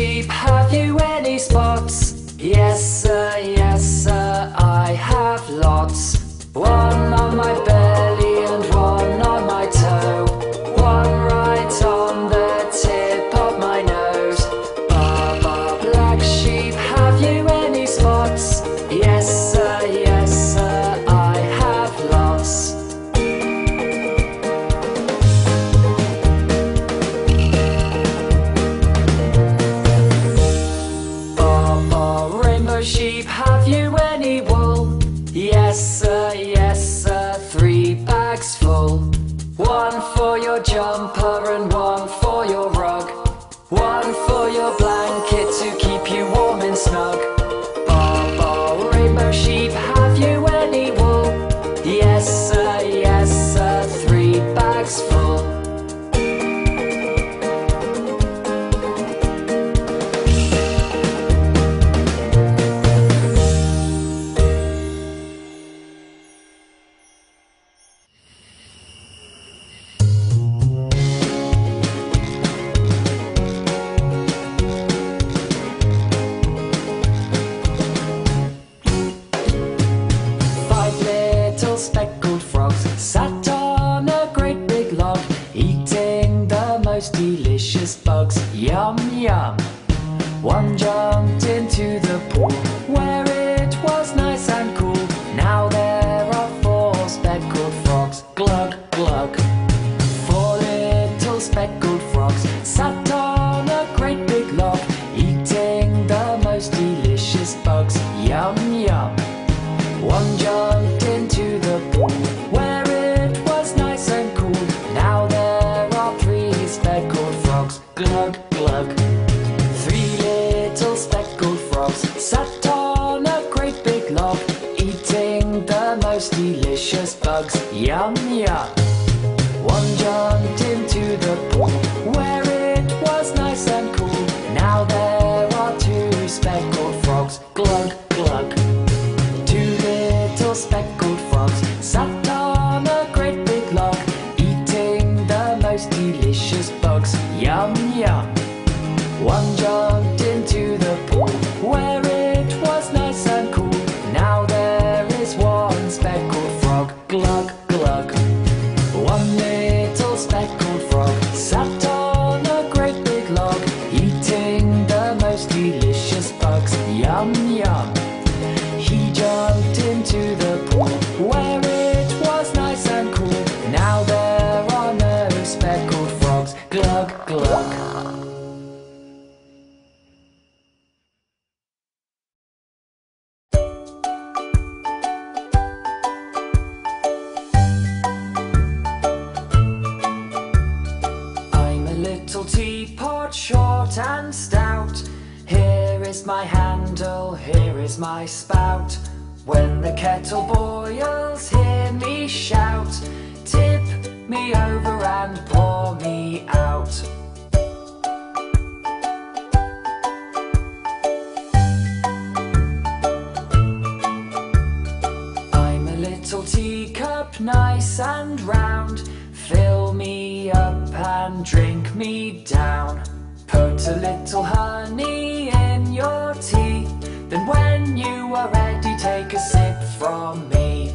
sheep, have you any spots? Yes sir, I have lots. One on my belly and one on my toe, one right on the tip of my nose. Ba ba black sheep, have you any spots? Yes sir, I have lots. Ba ba rainbow sheep, have you any wool? Yes sir, 3 bags full. 1 for your jumper and 1 for your rug, 1 for your blanket to keep you warm and snug. Ba ba rainbow sheep, have you any wool? Yes sir, 3 bags full. Speckled frogs sat on a great big log, eating the most delicious bugs. Yum yum. One jumped into the pool where it was nice and cool. Now there are 4 speckled frogs. Glug glug. 4 little speckled frogs sat on a great big log, eating the most delicious bugs. Yum yum. One jumped into the pool where it was nice and cool. Now there are 3 speckled frogs. Glug, glug. 3 little speckled frogs sat on a great big log, eating the most delicious bugs. Yum, yum. One jumped into the pool where it was nice and cool. Now there are 2 speckled frogs. Glug, glug. Speckled frogs sat on a great big log, eating the most delicious bugs. Yum yum. One jumped into the pool where it was nice and cool. Now there is 1 speckled frog. Glug glug. 1 little speckled frog sat on a great big log, eating the most delicious bugs. Yum yum. He jumped into the pool where it was nice and cool. Now there are no speckled frogs. Glug, glug. I'm a little teapot, short and stout. Here is my handle, here is my spout. When the kettle boils, hear me shout. Tip me over and pour me out. I'm a little teacup, nice and round. Fill me up and drink me down. Put a little honey in your tea, then when you are ready, take a sip from me.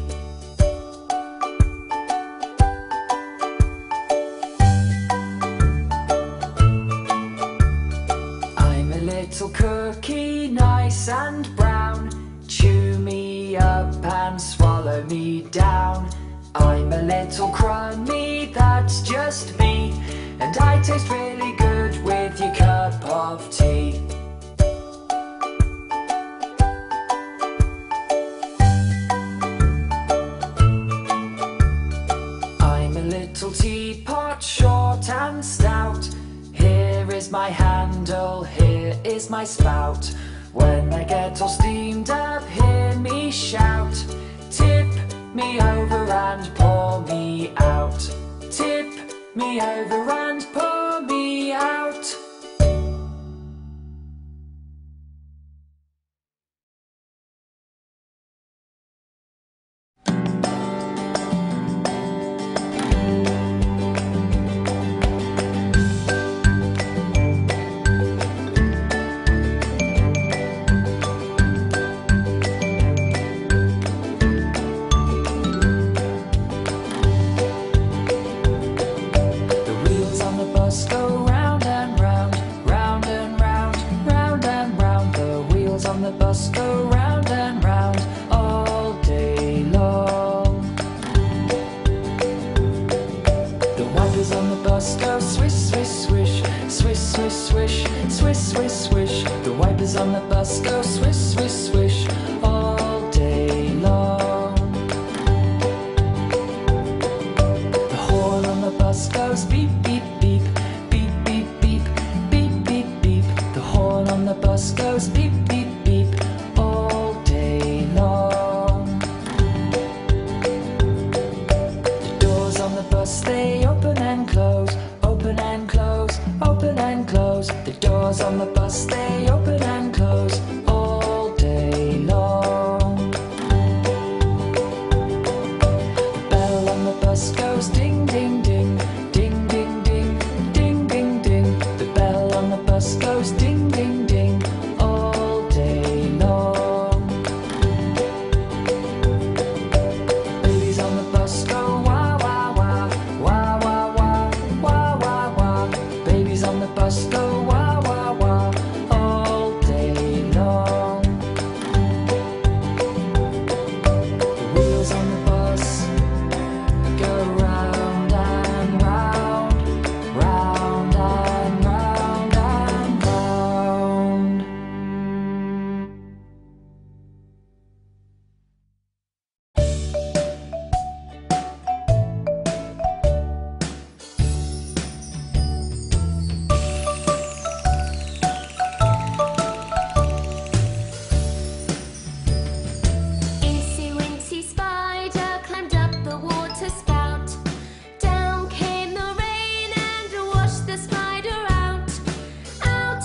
I'm a little cookie, nice and brown. Chew me up and swallow me down. I'm a little crummy, that's just me, and I taste really good with your cup of tea. I'm a little teapot, short and stout. Here is my handle, here is my spout. When I get all steamed up, hear me shout. Tip me over and pour me out. Tip me over and pour me out. on the bus, go round and round all day long. The wipers on the bus go swish, swish, swish, swish, swish, swish, swish, swish, swish. The wipers on the bus go swish, swish, swish all day long. The horn on the bus goes beep, beep, beep, beep, beep, beep, beep, beep, beep. The horn on the bus goes beep, beep, beep all day long. The doors on the bus, they open and close, open and close, open and close. The doors on the bus, they open and close all day long. The bell on the bus goes ding, ding, ding, ding, ding, ding, ding, ding, ding. The bell on the bus goes ding, ding, ding all day long. Babies on the bus go wah, wah, wah, wah, wah, wah, wah, wah, wah. Babies on the bus go wah, wah, wah all day long. The wheels on the bus go round and round, round and round and round. Incy Wincy Spider climbed up the water spout. Down came the rain and washed the spider out. Out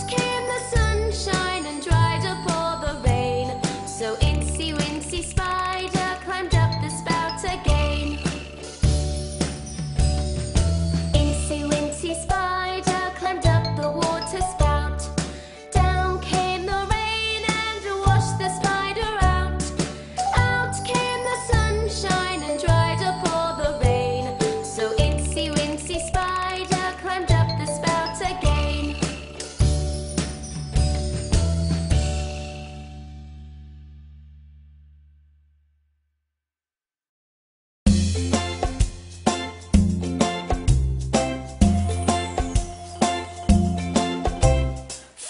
came the sunshine and dried up all the rain. So Incy Wincy Spider climbed up the spout again. Incy Wincy Spider climbed up the water spout. Down came the rain and washed the spider out. Out came the sunshine and dried up all the rain. So Incy Wincy Spider climbed up the spout again.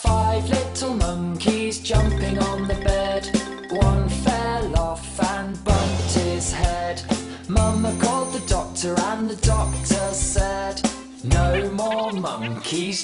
Five little monkeys jumping on the bed. One fell off and bumped his head. Mama called the doctor and the doctor said, "No more monkeys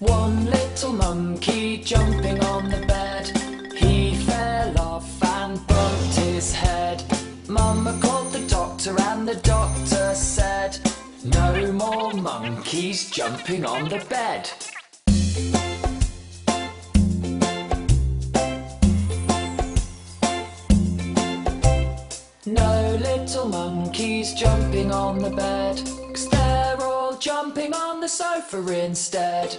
One little monkey jumping on the bed. He fell off and bumped his head. Mama called the doctor and the doctor said, "No more monkeys jumping on the bed." No little monkeys jumping on the bed, 'cause they're all jumping on the sofa instead.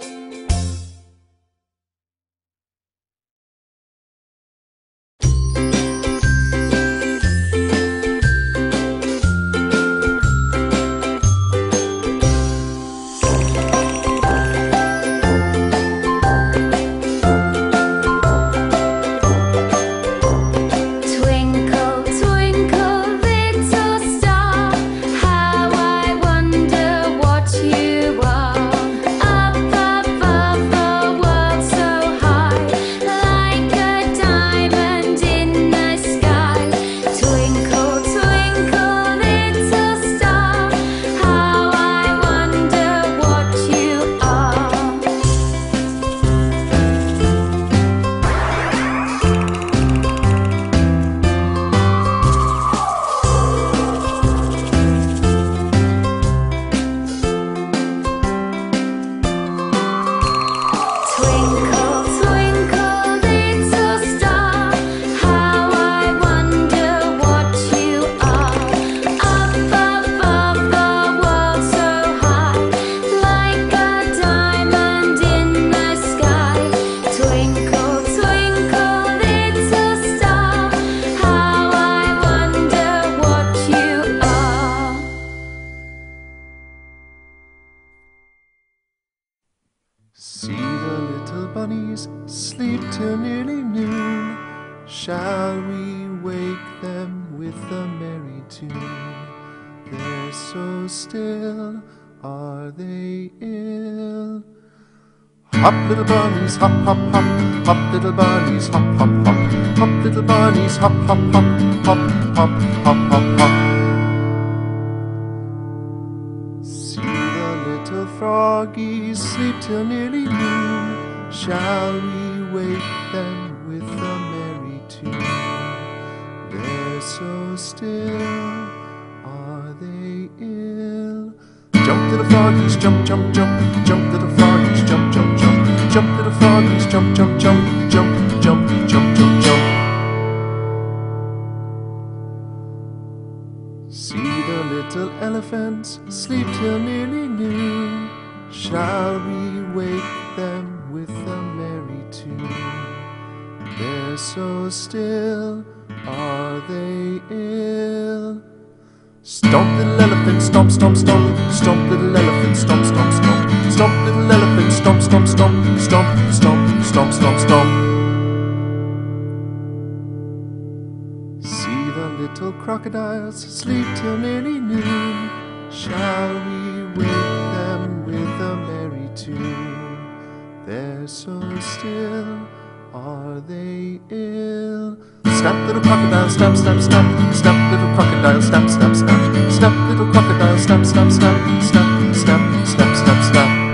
See the little bunnies sleep till nearly noon. Shall we wake them with a merry tune? They're so still, are they ill? Hop, little bunnies, hop, hop, hop. Hop, little bunnies, hop, hop, hop. Hop, little bunnies, hop, hop, hop. Hop, hop, hop, hop, hop. See the little froggies sleep till nearly noon. Shall we wake them with a merry tune? They're so still, are they ill? Jump, little froggies, jump, jump, jump. Jump, little froggies, jump, jump, jump. Jump, little froggies, jump, jump, jump. Jump, jump, jump, jump, jump. See the little elephants sleep till nearly noon. Shall we wake them with a merry tune? They're so still, are they ill? Stomp, little elephant, stomp, stomp, stomp. Stomp, little elephant, stomp, stomp, stomp. Stomp, little elephant, stomp, stomp, stomp. Stomp, stomp, stomp, stomp, stomp. See the little crocodiles sleep till nearly noon. Shall we wake them with a merry tune? They're so still, are they ill? Snap, little crocodile, snap, snap, snap. Snap, little crocodile, snap, snap, snap. Snap, little crocodile, snap, snap, snap. Snap, snap, snap, snap, snap.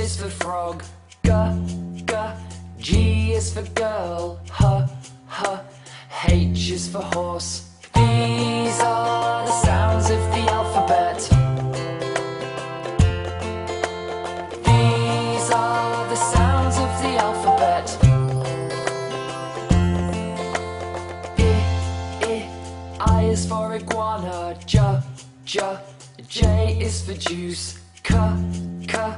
is for frog, g, g, G is for girl, h, h, H is for horse. These are the sounds of the alphabet. These are the sounds of the alphabet. I is for iguana, j, j, J is for juice, k, k,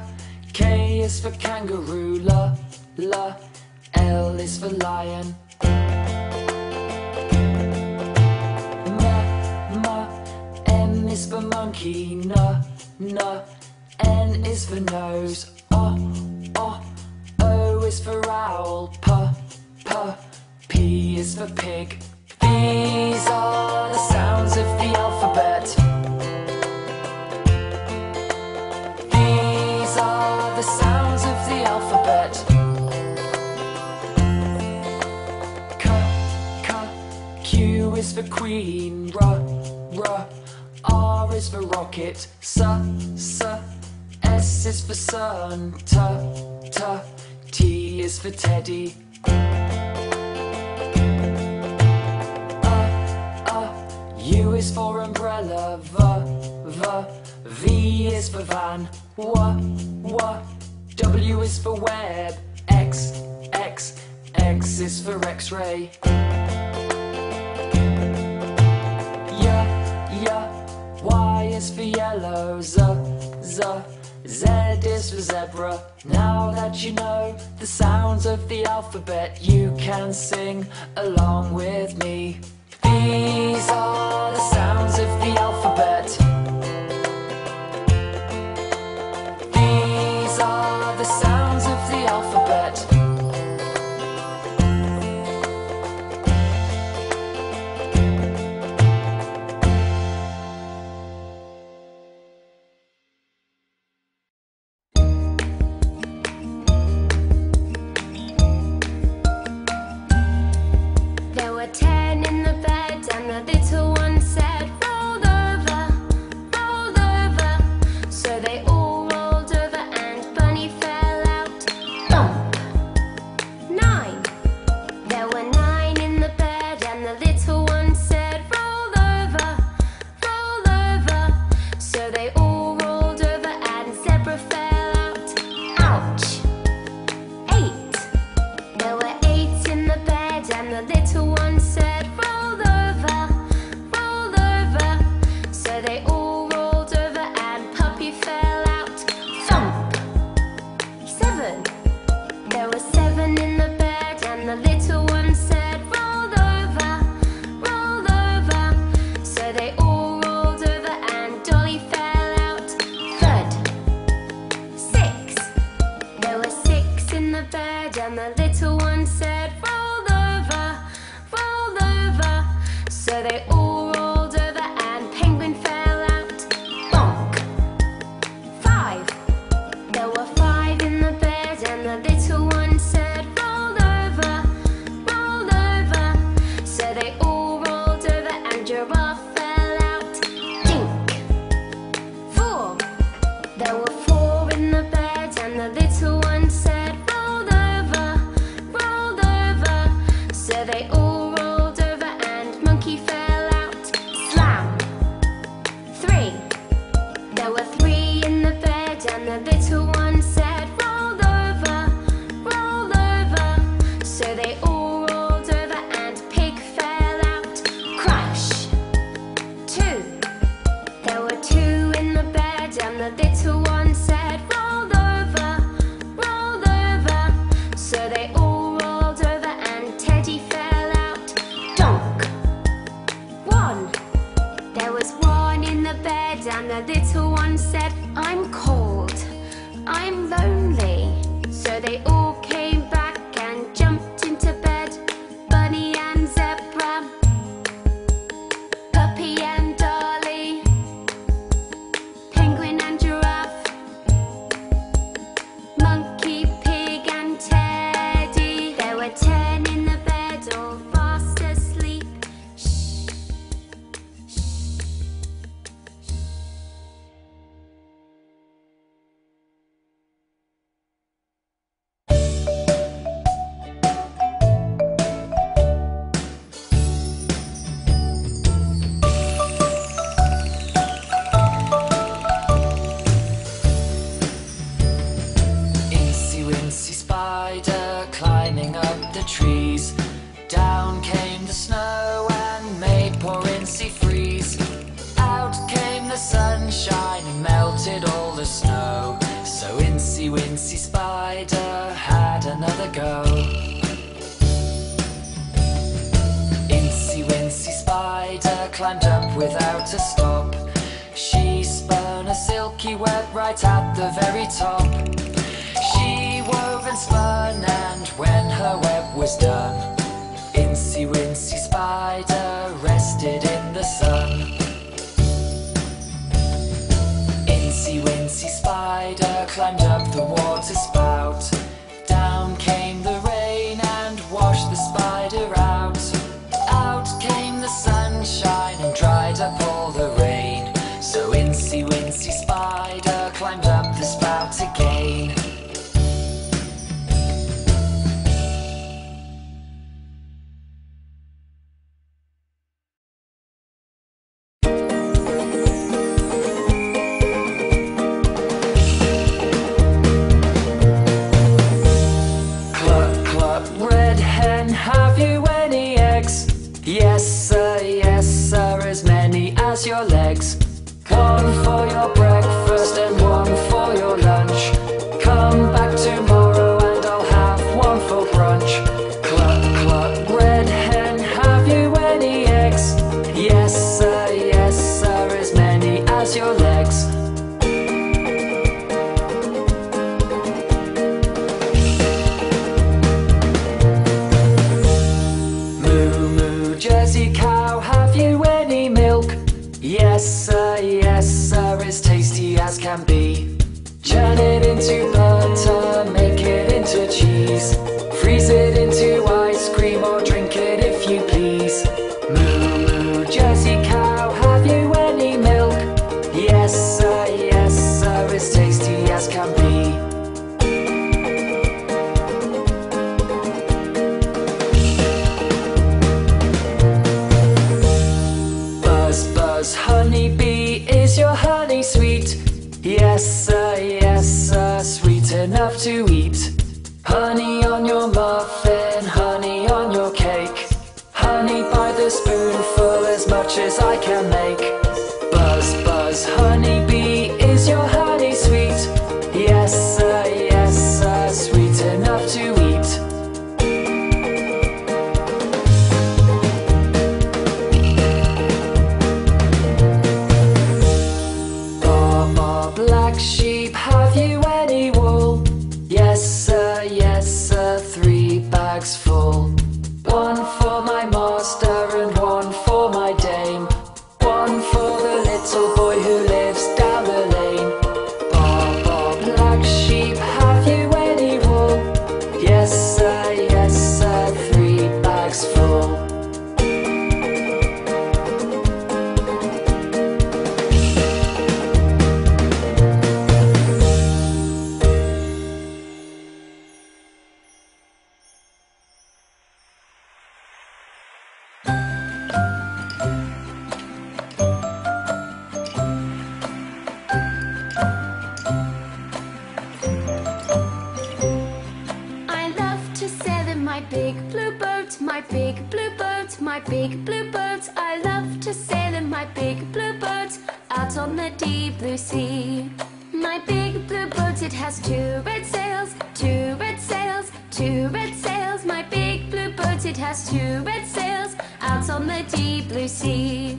K is for kangaroo, l, l, L is for lion. M is for monkey, n, n, N is for nose, o, o, O is for owl, p, p, P is for pig. These are the sounds of the alphabet. These are the sounds of the alphabet. K, k, Q is for queen, r, r, R is for rocket, s, s, S is for sun, t, t, T is for teddy. U is for umbrella, v, v, V is for van, w, w, W is for web, x, x, X is for x-ray. Y is for yellow, z, z, Z is for zebra. Now that you know the sounds of the alphabet, you can sing along with me. These are the sounds of the alphabet. These are the sounds of the alphabet. There were four in the bed, and the little one said, roll over, spider had another go. Incy Wincy Spider climbed up without a stop. She spun a silky web right at the very top. She wove and spun, and when her web was done, Incy Wincy Spider rested in the sun. Incy Wincy Spider climbed up the water spout. Down came the rain and washed the spider out. Out came the sunshine and dried up all the rain. So Incy Wincy Spider climbed up the spout again. Your legs. Come for your breakfast and one for your lunch. Come back tomorrow and I'll have one for brunch. Cluck, cluck, red hen, have you any eggs? Yes sir, as many as your legs. Moo, moo, Jersey cow, have you any milk? Yes sir, as tasty as can be. Churn it into butter, make it into cheese. Freeze it into ice cream or drink it if you please. Moo moo, Jersey cow, have you any milk? Yes sir, as tasty as can be. Honeybee, is your honey sweet? Yes sir, sweet enough to eat. Honey on your muffin, honey on your cake. Honey by the spoonful, as much as I can make. Buzz, buzz, honeybee, is your honey sweet? Yes sir, sweet enough to eat. Black sheep, have you any wool? Yes sir, 3 bags full. 1 for my master and 1 for my dame. 1 for the little boy who lives down the lane. Bob, Bob, black sheep, have you any wool? Yes sir, 3 bags full. My big blue birds, I love to sail in my big blue birds, out on the deep blue sea. My big blue bird, it has 2 red sails, 2 red sails, 2 red sails. My big blue bird, it has 2 red sails, out on the deep blue sea.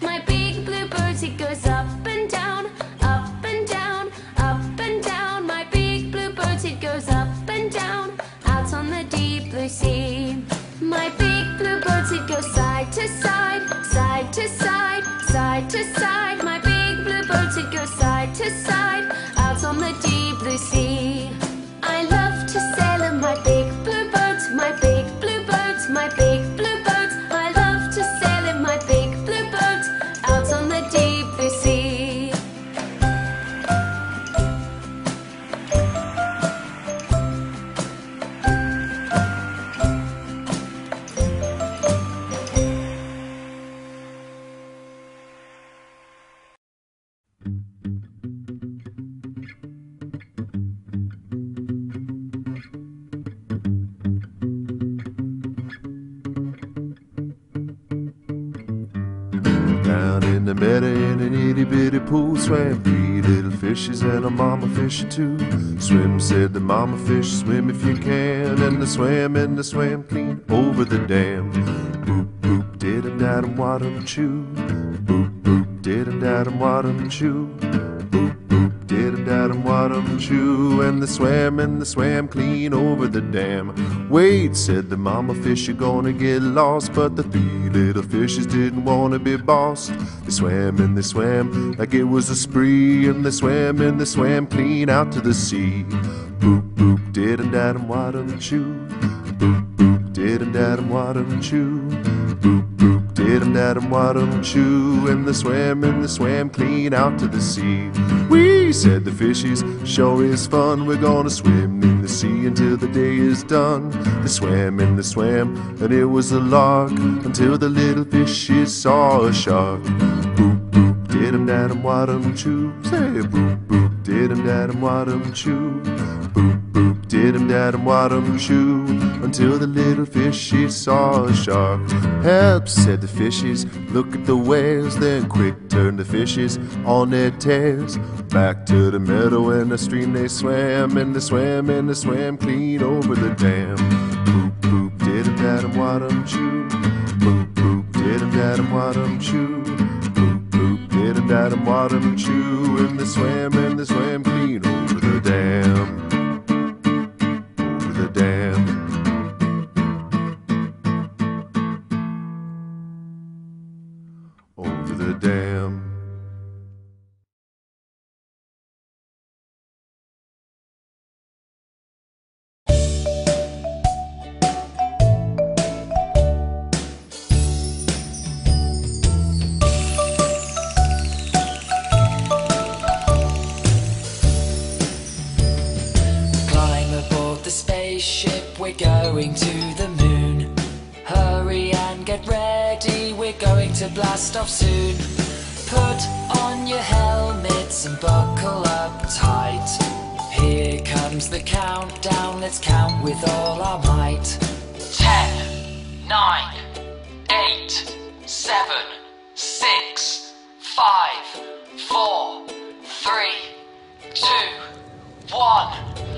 My big blue bird, it goes up and down, up and down, up and down. My big blue bird, it goes up and down, out on the deep blue sea. My big blue bird, it goes side to side, side to side, side to side. My big blue bird, it goes side to side, out on the deep blue sea. I love to sail in my big blue bird, my big blue bird, my big blue bird. I love to sail in my big blue bird, out on the deep blue sea. city pool swam 3 little fishes and a mama fish or 2. Swim, said the mama fish, swim if you can. And they swam clean over the dam. Boop, boop, didum, dadum, wadum, choo. Boop, boop, didum, dadum, wadum, choo. Boop, boop, didum, dadum, wadum, choo. And they swam clean over the dam. Wait, said the mama fish, you're gonna get lost. But the 3 little fishes didn't wanna be bossed. They swam like it was a spree. And they swam clean out to the sea. Boop, boop, didum, dadum, wadum, choo. Boop, boop, didum, dadum, wadum, choo. Boop, boop, didum, dadum, wadum, choo. And they swam clean out to the sea. Wee, said the fishes, sure is fun. We're gonna swim in the sea until the day is done. They swam, and it was a lark until the little fishes saw a shark. Boop, boop, didum, dadum, wadum, choo. Say boop, boop, didum, dadum, wadum, choo. Boop, boop, didum, dadum, wadum, choo. Until the little fishes saw a shark. Help, said the fishes, look at the whales. Then quick turned the fishes on their tails. Back to the meadow and the stream they swam. And they swam clean over the dam. Boop, boop, didum, dadum, wadum, choo. Boop, boop, didum, dadum, wadum, choo. Boop, boop, didum, dadum, wadum, choo. And they swam clean over the dam. Over the dam. Climb aboard the spaceship, we're going to the moon. Hurry and get ready, we're going to blast off soon. Put on your helmets and buckle up tight. Here comes the countdown, let's count with all our might. 10, 9, 8, 7, 6, 5, 4, 3, 2, 1.